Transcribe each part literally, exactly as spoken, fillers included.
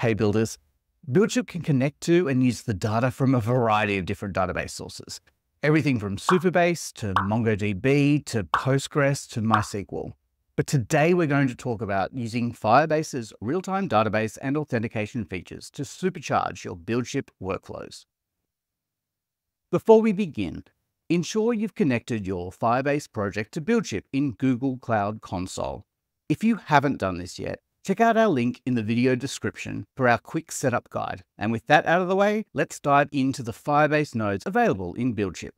hey builders, BuildShip can connect to and use the data from a variety of different database sources. Everything from Supabase to MongoDB to Postgres to MySQL. But today we're going to talk about using Firebase's real-time database and authentication features to supercharge your BuildShip workflows. Before we begin, ensure you've connected your Firebase project to BuildShip in Google Cloud Console. If you haven't done this yet, check out our link in the video description for our quick setup guide. And with that out of the way, let's dive into the Firebase nodes available in BuildShip.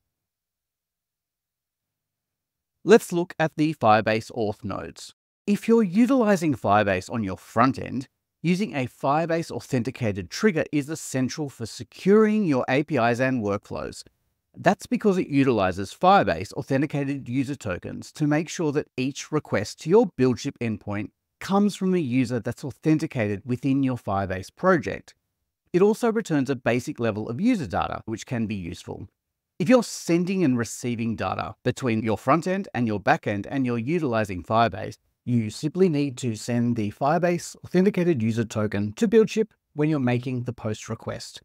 Let's look at the Firebase Auth nodes. If you're utilizing Firebase on your front end, using a Firebase authenticated trigger is essential for securing your A P Is and workflows. That's because it utilizes Firebase authenticated user tokens to make sure that each request to your BuildShip endpoint comes from a user that's authenticated within your Firebase project. It also returns a basic level of user data, which can be useful. If you're sending and receiving data between your front end and your back end and you're utilizing Firebase, you simply need to send the Firebase authenticated user token to BuildShip when you're making the post request.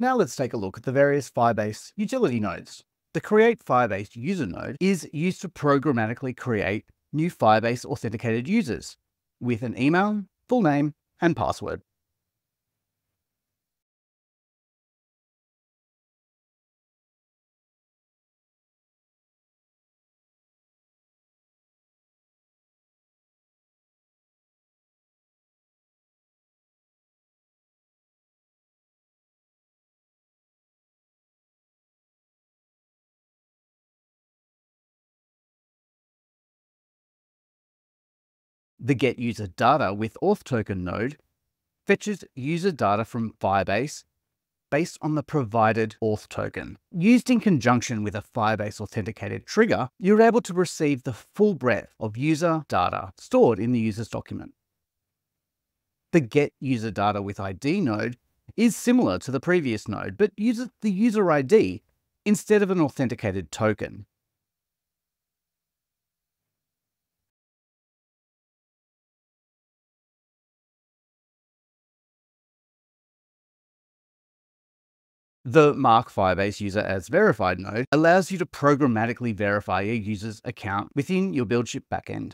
Now let's take a look at the various Firebase utility nodes. The Create Firebase User node is used to programmatically create new Firebase authenticated users with an email, full name, and password. The Get User Data with Auth Token node fetches user data from Firebase based on the provided auth token. Used in conjunction with a Firebase authenticated trigger, you're able to receive the full breadth of user data stored in the user's document. The Get User Data with I D node is similar to the previous node, but uses the user I D instead of an authenticated token. The Mark Firebase User as Verified node allows you to programmatically verify your user's account within your BuildShip backend.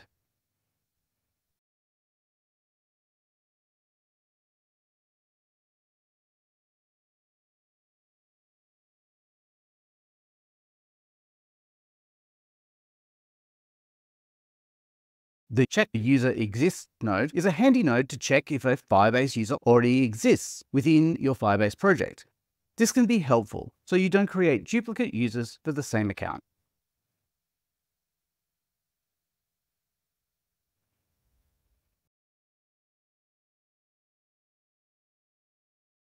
The Check User Exists node is a handy node to check if a Firebase user already exists within your Firebase project. This can be helpful so you don't create duplicate users for the same account.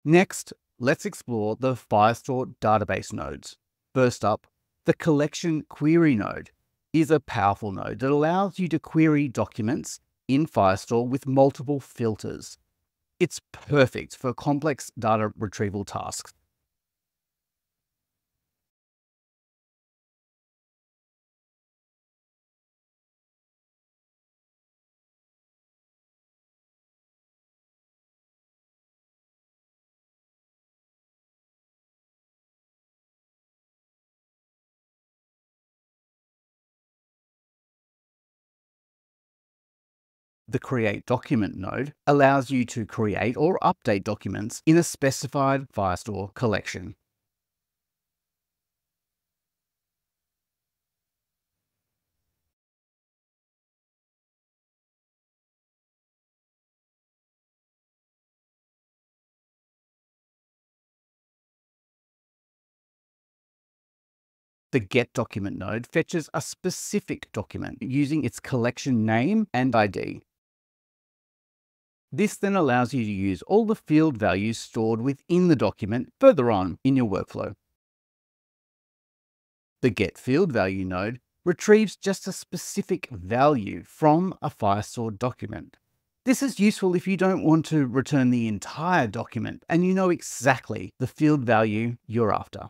Next, let's explore the Firestore database nodes. First up, the Collection Query node is a powerful node that allows you to query documents in Firestore with multiple filters. It's perfect for complex data retrieval tasks. The Create Document node allows you to create or update documents in a specified Firestore collection. The Get Document node fetches a specific document using its collection name and I D. This then allows you to use all the field values stored within the document further on in your workflow. The Get Field Value node retrieves just a specific value from a Firestore document. This is useful if you don't want to return the entire document and you know exactly the field value you're after.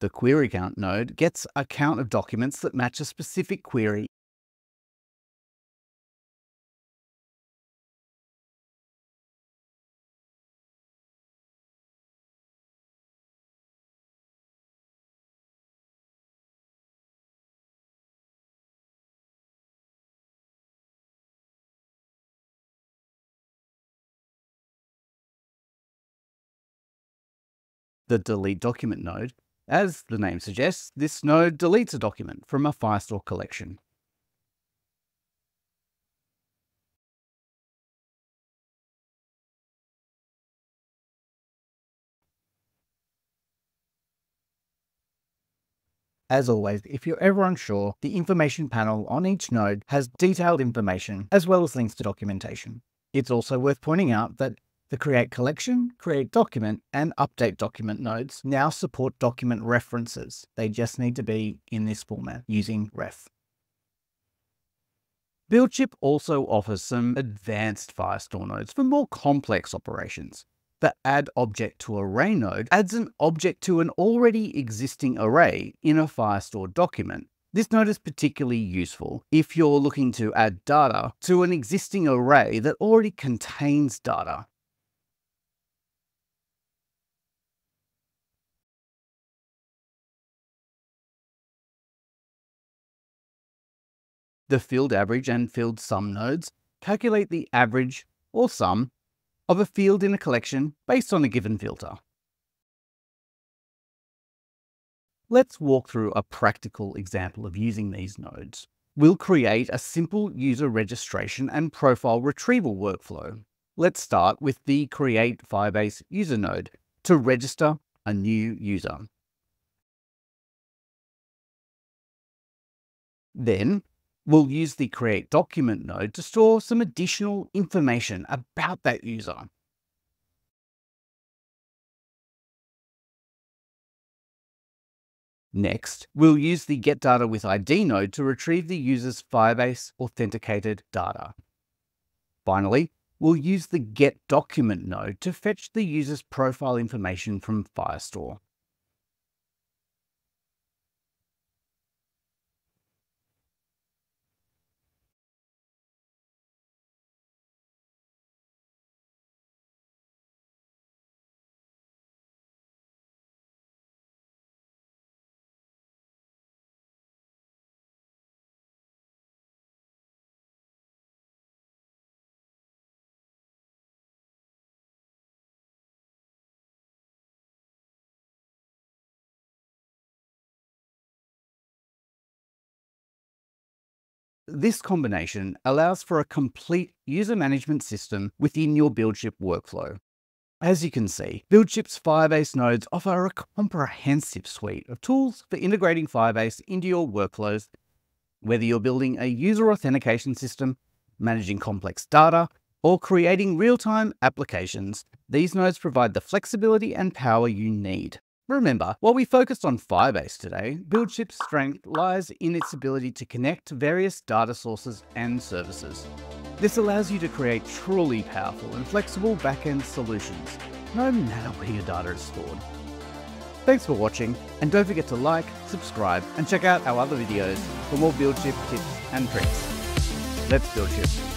The Query Count node gets a count of documents that match a specific query the delete document node. As the name suggests, this node deletes a document from a Firestore collection. As always, if you're ever unsure, the information panel on each node has detailed information as well as links to documentation. It's also worth pointing out that the Create Collection, Create Document, and Update Document nodes now support document references. They just need to be in this format using ref. BuildShip also offers some advanced Firestore nodes for more complex operations. The add object to array node adds an object to an already existing array in a Firestore document. This node is particularly useful if you're looking to add data to an existing array that already contains data. The field average and field sum nodes calculate the average or sum of a field in a collection based on a given filter. Let's walk through a practical example of using these nodes. We'll create a simple user registration and profile retrieval workflow. Let's start with the Create Firebase User node to register a new user. Then, we'll use the Create Document node to store some additional information about that user. Next, we'll use the Get Data with I D node to retrieve the user's Firebase authenticated data. Finally, we'll use the Get Document node to fetch the user's profile information from Firestore. This combination allows for a complete user management system within your BuildShip workflow. As you can see, BuildShip's Firebase nodes offer a comprehensive suite of tools for integrating Firebase into your workflows, whether you're building a user authentication system, managing complex data, or creating real-time applications. These nodes provide the flexibility and power you need. Remember, while we focused on Firebase today, BuildShip's strength lies in its ability to connect various data sources and services. This allows you to create truly powerful and flexible back-end solutions, no matter where your data is stored. Thanks for watching, and don't forget to like, subscribe, and check out our other videos for more BuildShip tips and tricks. Let's BuildShip.